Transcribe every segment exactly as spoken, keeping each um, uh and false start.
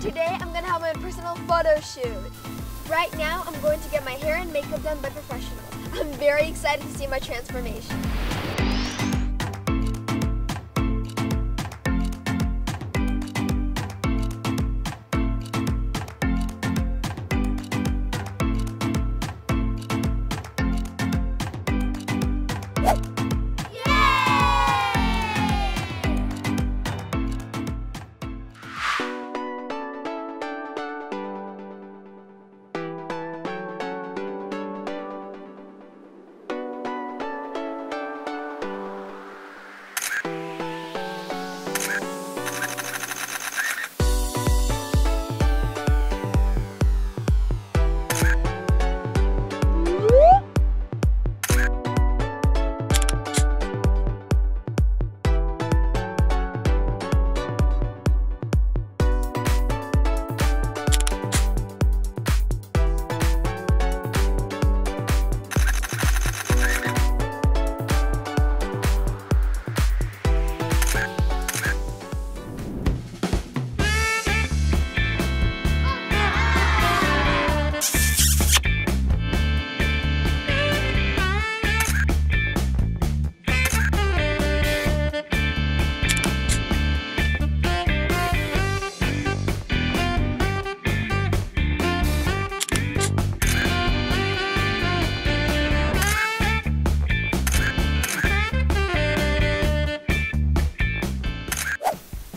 today I'm gonna have my personal photo shoot. Right now, I'm going to get my hair and makeup done by professionals. I'm very excited to see my transformation.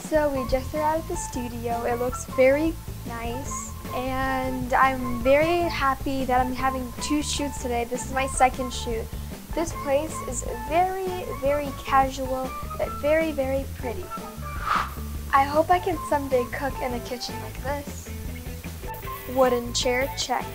So we just arrived at the studio. It looks very nice and I'm very happy that I'm having two shoots today. This is my second shoot. This place is very, very casual but very, very pretty. I hope I can someday cook in a kitchen like this. Wooden chair, check.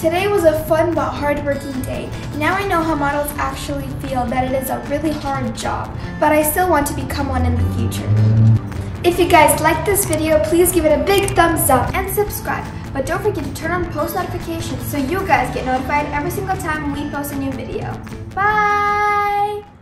Today was a fun but hard-working day. Now I know how models actually feel, that it is a really hard job, but I still want to become one in the future. If you guys liked this video, please give it a big thumbs up and subscribe. But don't forget to turn on post notifications so you guys get notified every single time we post a new video. Bye!